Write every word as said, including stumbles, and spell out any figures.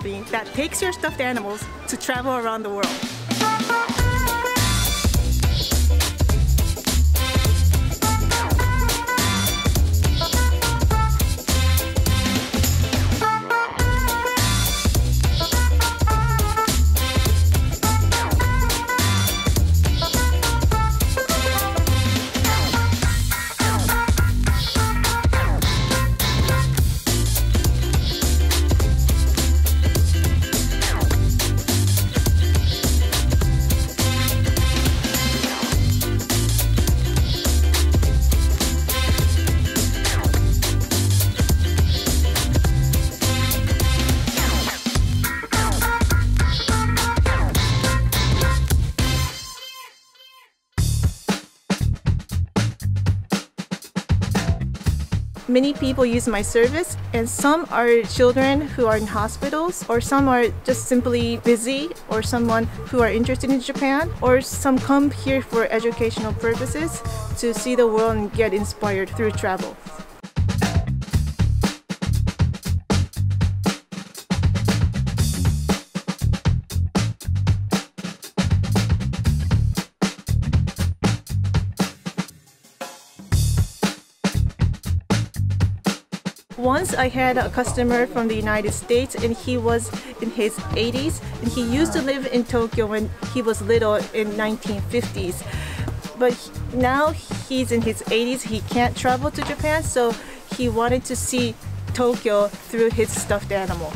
company that takes your stuffed animals to travel around the world. Many people use my service, and some are children who are in hospitals, or some are just simply busy, or someone who are interested in Japan, or some come here for educational purposes to see the world and get inspired through travel. Once I had a customer from the United States, and he was in his eighties, and he used to live in Tokyo when he was little in nineteen fifties. But now he's in his eighties, he can't travel to Japan, so he wanted to see Tokyo through his stuffed animal.